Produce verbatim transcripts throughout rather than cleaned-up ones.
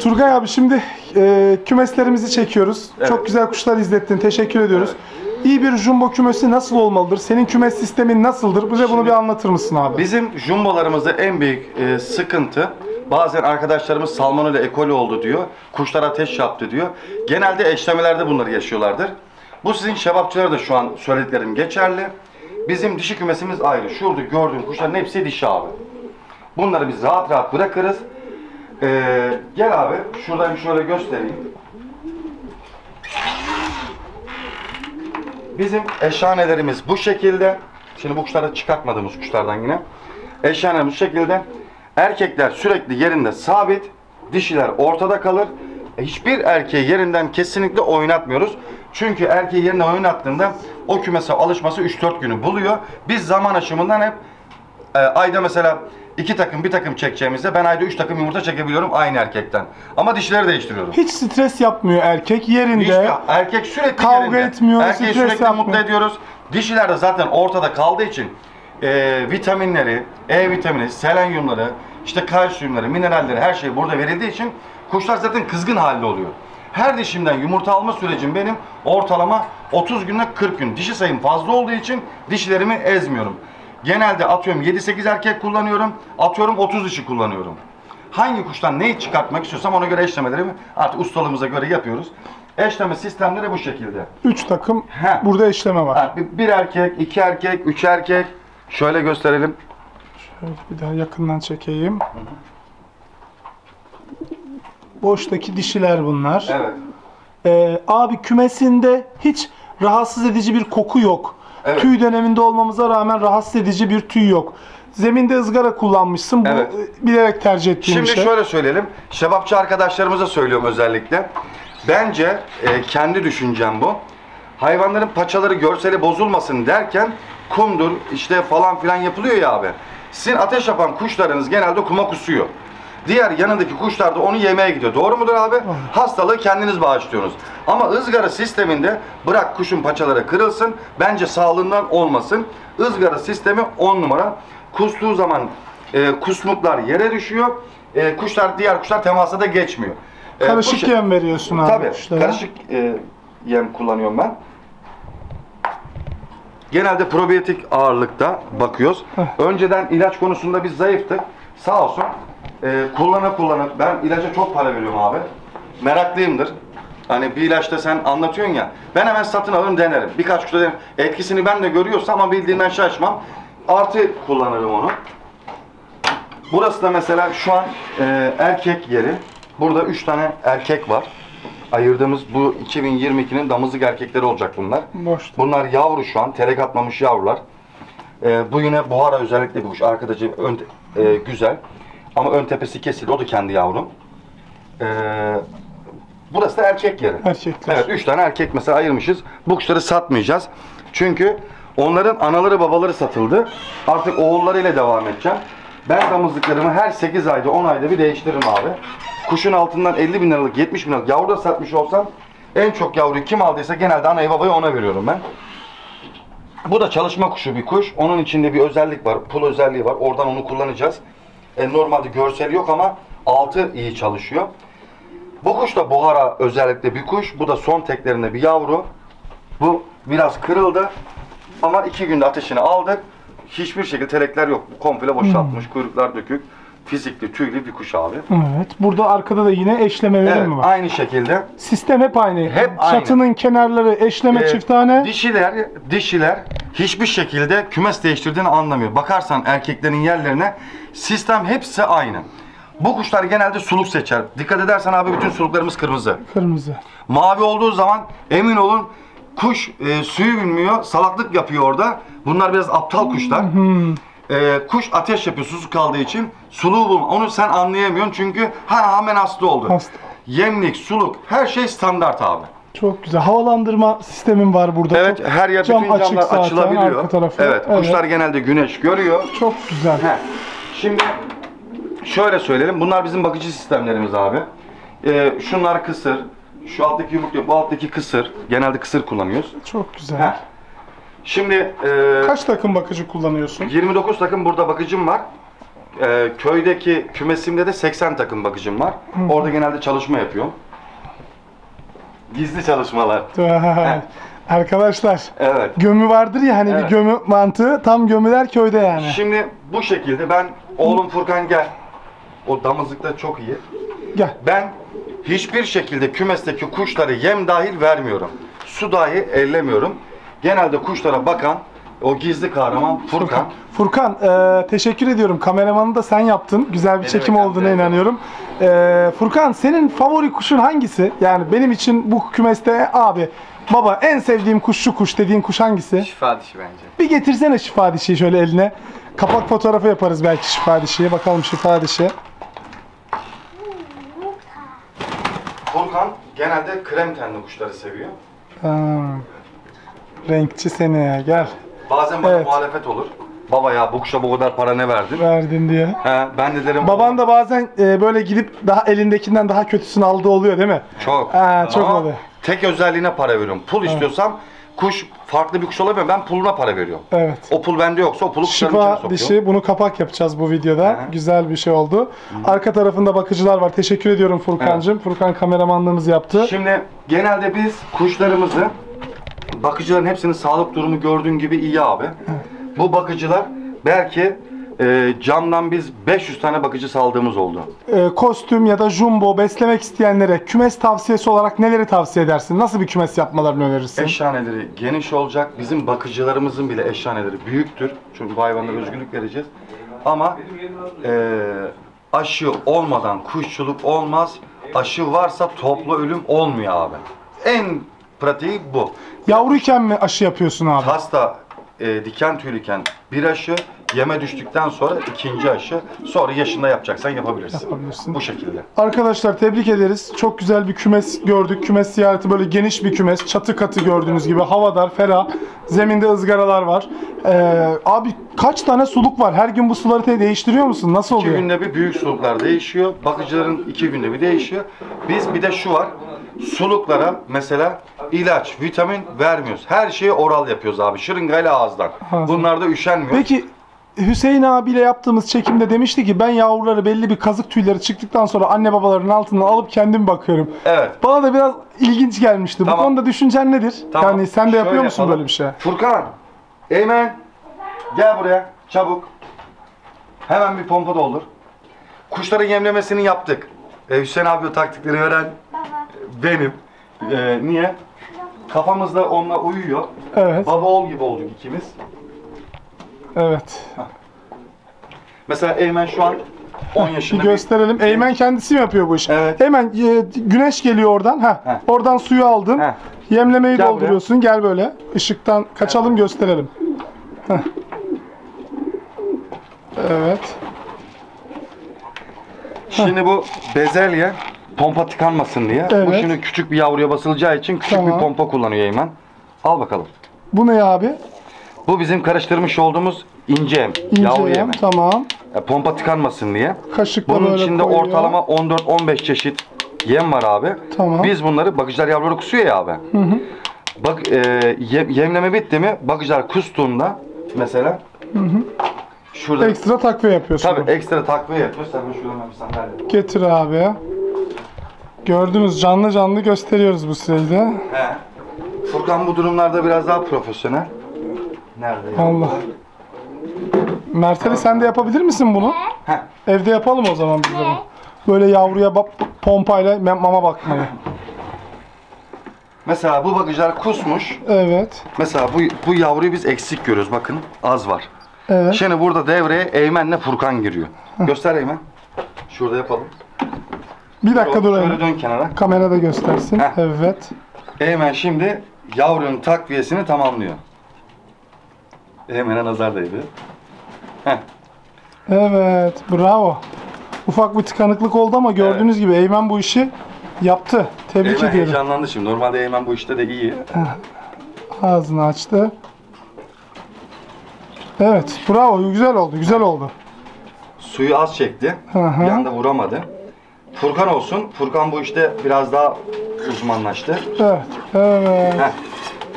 Turgay abi şimdi e, kümeslerimizi çekiyoruz. Evet. Çok güzel kuşlar izlettin. Teşekkür ediyoruz. Evet. İyi bir jumbo kümesi nasıl olmalıdır? Senin kümes sistemin nasıldır? Bize şimdi, bunu bir anlatır mısın abi? Bizim jumbolarımızda en büyük e, sıkıntı, bazen arkadaşlarımız salmonella ekoli oldu diyor. Kuşlar ateş yaptı diyor. Genelde eşlemelerde bunları yaşıyorlardır. Bu sizin şebapçılara da şu an söylediklerim geçerli. Bizim dişi kümesimiz ayrı. Şurada gördüğün kuşların hepsi dişi abi. Bunları biz rahat rahat bırakırız. Ee, gel abi, şuradan şöyle göstereyim. Bizim eşhanelerimiz bu şekilde. Şimdi bu kuşları çıkartmadığımız kuşlardan yine. Eşhaneler bu şekilde. Erkekler sürekli yerinde sabit, dişiler ortada kalır. Hiçbir erkeği yerinden kesinlikle oynatmıyoruz. Çünkü erkeği yerine oynattığında o kümese alışması üç dört günü buluyor. Biz zaman aşımından hep e, ayda mesela İki takım bir takım çekeceğimizde ben ayda üç takım yumurta çekebiliyorum aynı erkekten. Ama dişleri değiştiriyorum. Hiç stres yapmıyor erkek yerinde. Hiç, erkek sürekli kavga yerinde. etmiyor. Erkeği sürekli yapmıyor. Mutlu ediyoruz. Dişiler de zaten ortada kaldığı için e, vitaminleri, E vitamini, selenyumları, işte kalsiyumları, mineralleri her şey burada verildiği için kuşlar zaten kızgın halde oluyor. Her dişimden yumurta alma sürecim benim ortalama otuz günle kırk gün. Dişi sayım fazla olduğu için dişlerimi ezmiyorum. Genelde atıyorum yedi sekiz erkek kullanıyorum, atıyorum otuz dişi kullanıyorum. Hangi kuştan neyi çıkartmak istiyorsam ona göre eşlemelerimi artık ustalığımıza göre yapıyoruz. Eşleme sistemleri bu şekilde. üç takım, Heh. burada eşleme var. Yani bir erkek, iki erkek, üç erkek. Şöyle gösterelim. Şöyle bir daha yakından çekeyim. Hı hı. Boştaki dişiler bunlar. Evet. Ee, abi kümesinde hiç rahatsız edici bir koku yok. Evet. Tüy döneminde olmamıza rağmen rahatsız edici bir tüy yok. Zeminde ızgara kullanmışsın. Bu evet. bilerek tercih ettiğim Şimdi şey. Şimdi şöyle söyleyelim. Şebapçı arkadaşlarımıza söylüyorum özellikle. Bence e, kendi düşüncem bu. Hayvanların paçaları görseli bozulmasın derken kumdur işte falan filan yapılıyor ya abi. Sizin ateş yapan kuşlarınız genelde kuma kusuyor. Diğer yanındaki kuşlar da onu yemeye gidiyor. Doğru mudur abi? Evet. Hastalığı kendiniz bağışlıyorsunuz. Ama ızgara sisteminde bırak kuşun paçaları kırılsın. Bence sağlığından olmasın. Izgara sistemi on numara. Kustuğu zaman e, kusmuklar yere düşüyor. E, kuşlar Diğer kuşlar temasa da geçmiyor. E, karışık kuş, yem veriyorsun abi. Tabii. Kuşlara. Karışık e, yem kullanıyorum ben. Genelde probiyotik ağırlıkta bakıyoruz. Heh. Önceden ilaç konusunda biz zayıftık. Sağ olsun. Ee, kullana kullana, ben ilaca çok para veriyorum abi, meraklıyımdır. Hani bir ilaçta sen anlatıyorsun ya, ben hemen satın alırım denerim, birkaç kuşta denerim. Etkisini ben de görüyorsam ama bildiğimden şaşmam, artı kullanırım onu. Burası da mesela şu an e, erkek yeri, burada üç tane erkek var. Ayırdığımız bu iki bin yirmi ikinin damızlık erkekleri olacak bunlar. Boştu. Bunlar yavru şu an, terek atmamış yavrular. E, bu yine buhara özellikle bir kuş, arkadaşı ön, e, güzel. Ama ön tepesi kesildi. O da kendi yavrum. Ee, burası da erkek yeri. Erkekler. Evet. Üç tane erkek mesela ayırmışız. Bu kuşları satmayacağız. Çünkü onların anaları babaları satıldı. Artık oğullarıyla devam edeceğim. Ben damızlıklarımı her sekiz ayda on ayda bir değiştiririm abi. Kuşun altından elli bin liralık yetmiş bin liralık yavru da satmış olsam en çok yavruyu kim aldıysa genelde anayı babayı ona veriyorum ben. Bu da çalışma kuşu bir kuş. Onun içinde bir özellik var. Pul özelliği var. Oradan onu kullanacağız. E, normalde görseli yok ama altı iyi çalışıyor. Bu kuş da buhara özellikle bir kuş. Bu da son teklerinde bir yavru. Bu biraz kırıldı. Ama iki günde ateşini aldık. Hiçbir şekilde telekler yok. Komple boşaltmış. Hmm. Kuyruklar dökük. Fizikli, tüylü bir kuş abi. Evet. Burada arkada da yine eşlemeleri evet, mi var? Aynı şekilde. Sistem hep aynı. Hep aynı. Çatının kenarları eşleme ee, çift tane. Dişiler, dişiler hiçbir şekilde kümes değiştirdiğini anlamıyor. Bakarsan erkeklerin yerlerine sistem hepsi aynı. Bu kuşlar genelde suluk seçer. Dikkat edersen abi bütün suluklarımız kırmızı. Kırmızı. Mavi olduğu zaman emin olun kuş e, suyu bilmiyor, salaklık yapıyor orada. Bunlar biraz aptal kuşlar. Hmm. Ee, kuş ateş yapıyor susuz kaldığı için suluğu bulma. Onu sen anlayamıyorsun çünkü ha hemen hasta oldu. Hasta. Yemlik, suluk her şey standart abi. Çok güzel. Havalandırma sistemin var burada. Evet çok her yer cam bütün camlar zaten, açılabiliyor. Evet, evet kuşlar genelde güneş görüyor. Çok güzel. He. Şimdi şöyle söyleyelim. Bunlar bizim bakıcı sistemlerimiz abi. Ee, şunlar kısır. Şu alttaki yumruk yok. Bu alttaki kısır. Genelde kısır kullanıyoruz. Çok güzel. He. Şimdi e, kaç takım bakıcı kullanıyorsun? yirmi dokuz takım burada bakıcım var. e, köydeki kümesimde de seksen takım bakıcım var. Hı. Orada genelde çalışma yapıyorum. Gizli çalışmalar. Arkadaşlar, evet, gömü vardır ya hani, evet, bir gömü mantığı, tam gömüler köyde yani. Şimdi bu şekilde ben, oğlum Furkan gel, o damızlıkta çok iyi. Gel. Ben hiçbir şekilde kümesteki kuşları yem dahil vermiyorum. Su dahi ellemiyorum. Genelde kuşlara bakan o gizli kahraman Furkan. Furkan, Furkan e, teşekkür ediyorum. Kameramanı da sen yaptın. Güzel bir benim çekim olduğuna de inanıyorum. E, Furkan, senin favori kuşun hangisi? Yani benim için bu kümeste abi, baba en sevdiğim kuş şu kuş dediğin kuş hangisi? Şifa dişi bence. Bir getirsene şifa dişiyi şöyle eline. Kapak fotoğrafı yaparız belki şifa dişiye. Bakalım şifa dişi. Furkan genelde krem tenli kuşları seviyor. Hmm. Renkçi seni ya, gel. Bazen bana, evet, muhalefet olur. Baba ya bu kuşa bu kadar para ne verdin? Verdin diye. He, ben de derim. Baban da bazen e, böyle gidip daha elindekinden daha kötüsünü aldığı oluyor değil mi? Çok. He, çok oluyor. Tek özelliğine para veriyorum. Pul, evet, istiyorsam kuş farklı bir kuş olabilir, ben puluna para veriyorum. Evet. O pul bende yoksa o pulu kuşların içine sokuyorum. Şifa dişi, bunu kapak yapacağız bu videoda. He. Güzel bir şey oldu. Hı. Arka tarafında bakıcılar var. Teşekkür ediyorum Furkan'cığım. Evet. Furkan kameramanlığımızı yaptı. Şimdi genelde biz kuşlarımızı, bakıcıların hepsinin sağlık durumu gördüğün gibi iyi abi. Evet. Bu bakıcılar belki e, camdan biz beş yüz tane bakıcı saldığımız oldu. E, kostüm ya da jumbo beslemek isteyenlere kümes tavsiyesi olarak neleri tavsiye edersin? Nasıl bir kümes yapmalarını önerirsin? Eşhaneleri geniş olacak. Bizim bakıcılarımızın bile eşhaneleri büyüktür. Çünkü bu hayvanlara özgürlük vereceğiz. Ama e, aşı olmadan kuşçuluk olmaz. Aşı varsa toplu ölüm olmuyor abi. En pratiği bu. Yavruyken mi aşı yapıyorsun abi? Hasta e, diken tüylüyken bir aşı, yeme düştükten sonra ikinci aşı, sonra yaşında yapacaksan yapabilirsin. Yapabilirsin. Bu şekilde. Arkadaşlar tebrik ederiz. Çok güzel bir kümes gördük. Kümes ziyareti, böyle geniş bir kümes. Çatı katı gördüğünüz gibi. Hava dar, ferah. Zeminde ızgaralar var. Ee, abi kaç tane suluk var? Her gün bu suları değiştiriyor musun? Nasıl oluyor? İki günde bir büyük suluklar değişiyor. Bakıcıların iki günde bir değişiyor. Biz bir de şu var. Suluklara mesela ilaç, vitamin vermiyoruz. Her şeyi oral yapıyoruz abi. Şırıngayla ağızdan. Bunlar da üşenmiyor. Peki Hüseyin abiyle yaptığımız çekimde demişti ki ben yavruları belli bir kazık tüyleri çıktıktan sonra anne babalarının altından alıp kendim bakıyorum. Evet. Bana da biraz ilginç gelmişti. Tamam. Bu konuda düşüncen nedir? Tamam. Yani sen de şöyle yapıyor musun yapalım böyle bir şey? Furkan, Eymen gel buraya çabuk. Hemen bir pompa doldur. Kuşların yemlemesini yaptık. Ee, Hüseyin abi o taktikleri veren benim. Ee, niye? Kafamızda onunla uyuyor. Evet. Baba oğul gibi olduk ikimiz. Evet. Heh. Mesela Eymen şu an on yaşında. Bir gösterelim. Bir... Eymen kendisi mi yapıyor bu işi? Evet. Eymen e, güneş geliyor oradan. Heh. Heh. Oradan suyu aldın. Heh. Yemlemeyi gel dolduruyorsun. Buraya. Gel böyle. Işıktan kaçalım, evet, gösterelim. Heh. Evet. Şimdi Heh. bu bezelye pompa tıkanmasın diye. Evet. Bu şimdi küçük bir yavruya basılacağı için küçük tamam. bir pompa kullanıyor Eymen. Al bakalım. Bu ne abi? Bu bizim karıştırmış olduğumuz ince yem, yavru yemi. Tamam. E, pompa tıkanmasın diye. Kaşıkla bunun içinde koyuyor. Ortalama on dört on beş çeşit yem var abi. Tamam. Biz bunları, bakıcılar yavruları kusuyor ya abi. Hı hı. Bak e, yem, yemleme bitti mi, bakıcılar kustuğunda mesela hı hı. şurada ekstra takviye yapıyorsun. Tabii ekstra takviye yapıyorsun. Sen şuradan bir sandalye. Getir abi. Gördünüz, canlı canlı gösteriyoruz bu sırada. He. Furkan bu durumlarda biraz daha profesyonel. Nerede ya? Allah. Mert'e evet. sen de yapabilir misin bunu? Heh. Evde yapalım o zaman biz bunu. Böyle yavruya bak, pompayla mama bakmayı. Mesela bu bakıcılar kusmuş. Evet. Mesela bu, bu yavruyu biz eksik görüyoruz. Bakın az var. Evet. Şimdi burada devreye Eymen'le Furkan giriyor. Heh. Göster Eymen. Şurada yapalım. Bir dakika dur. Şöyle dön kenara. Kamerada göstersin. Heh. Evet. Eymen şimdi yavrunun takviyesini tamamlıyor. Hemen nazardaydı. Heh. Evet, bravo. Ufak bir tıkanıklık oldu ama gördüğünüz evet. gibi Eymen bu işi yaptı. Tebrik Eymen ediyorum. Eymen heyecanlandı şimdi. Normalde Eymen bu işte de iyi. Ağzını açtı. Evet, bravo. Güzel oldu, güzel oldu. Suyu az çekti. Aha. Bir anda vuramadı. Furkan olsun. Furkan bu işte biraz daha uzmanlaştı. Evet, evet. Heh.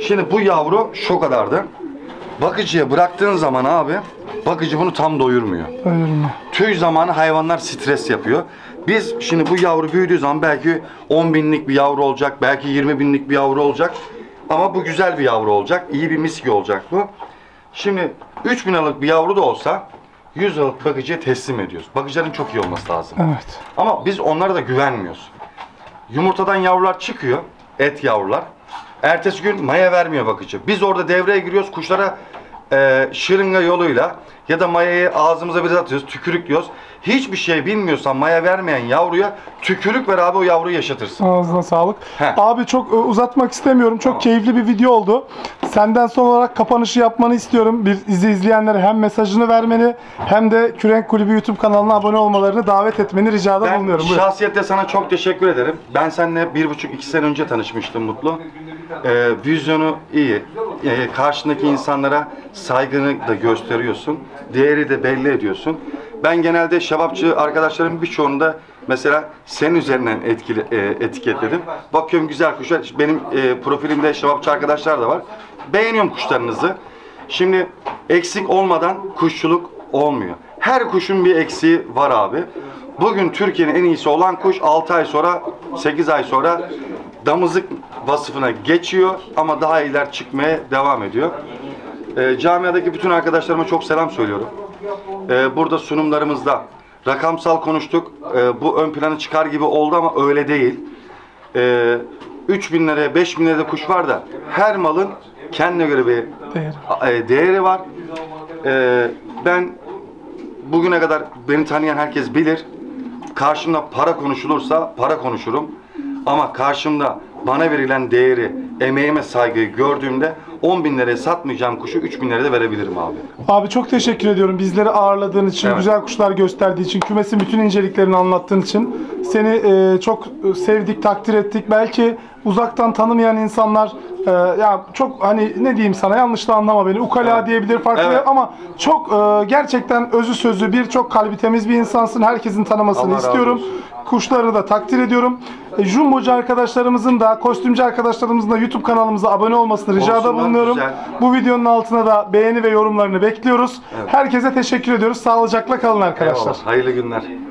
Şimdi bu yavru şu kadardı. Bakıcıya bıraktığın zaman abi bakıcı bunu tam doyurmuyor. Doyurmuyor. Tüy zamanı hayvanlar stres yapıyor. Biz şimdi bu yavru büyüdüğü zaman belki on binlik bir yavru olacak, belki yirmi binlik bir yavru olacak. Ama bu güzel bir yavru olacak, iyi bir miski olacak bu. Şimdi üç bin liralık bir yavru da olsa yüz liralık bakıcıya teslim ediyoruz. Bakıcıların çok iyi olması lazım. Evet. Ama biz onlara da güvenmiyoruz. Yumurtadan yavrular çıkıyor, et yavrular. Ertesi gün maya vermiyor bakıcı. Biz orada devreye giriyoruz, kuşlara e, şırınga yoluyla ya da mayayı ağzımıza biraz atıyoruz, tükürük diyoruz. Hiçbir şey bilmiyorsan maya vermeyen yavruya tükürük ver abi, o yavruyu yaşatırsın. Ağzına sağlık. Heh. Abi çok uzatmak istemiyorum. Çok tamam. Keyifli bir video oldu. Senden son olarak kapanışı yapmanı istiyorum. Bir izi izleyenlere hem mesajını vermeni hem de Kürenk Kulübü YouTube kanalına abone olmalarını davet etmeni ricada ben bulunuyorum. Ben şahsiyetle sana çok teşekkür ederim. Ben seninle bir buçuk iki sene önce tanışmıştım Mutlu. Ee, vizyonu iyi. Ee, karşındaki insanlara saygını da gösteriyorsun. Değeri de belli ediyorsun. Ben genelde şebapçı arkadaşlarımın birçoğunda mesela senin üzerinden etkili, e, etiketledim. Bakıyorum güzel kuşlar. Benim e, profilimde şebapçı arkadaşlar da var. Beğeniyorum kuşlarınızı. Şimdi eksik olmadan kuşçuluk olmuyor. Her kuşun bir eksiği var abi. Bugün Türkiye'nin en iyisi olan kuş altı ay sonra, sekiz ay sonra damızlık vasıfına geçiyor ama daha iyiler çıkmaya devam ediyor. E, camiadaki bütün arkadaşlarıma çok selam söylüyorum. Ee, burada sunumlarımızda rakamsal konuştuk. Ee, bu ön plana çıkar gibi oldu ama öyle değil. Ee, üç bin liraya beş bin liraya da kuş var da her malın kendine göre bir değeri, değeri var. Ee, ben bugüne kadar beni tanıyan herkes bilir. Karşımda para konuşulursa para konuşurum. Ama karşımda bana verilen değeri, emeğime saygıyı gördüğümde on bin liraya satmayacağım kuşu üç bin liraya da verebilirim abi. Abi çok teşekkür ediyorum bizleri ağırladığın için, evet. Güzel kuşlar gösterdiği için, kümesin bütün inceliklerini anlattığın için. Seni e, çok sevdik, takdir ettik. Belki uzaktan tanımayan insanlar e, ya çok hani ne diyeyim sana, yanlış da anlama beni, ukala evet. diyebilir farklı evet. ama çok e, gerçekten özü sözü bir, çok kalbi temiz bir insansın. Herkesin tanımasını Allah istiyorum. Kuşlarını da takdir ediyorum. E, Jumbocu arkadaşlarımızın da, kostümcü arkadaşlarımızın da YouTube kanalımıza abone olmasını ricada Olsunlar, bulunuyorum. Güzel. Bu videonun altına da beğeni ve yorumlarını bekliyoruz. Evet. Herkese teşekkür ediyoruz. Sağlıcakla kalın arkadaşlar. Eyvallah. Hayırlı günler.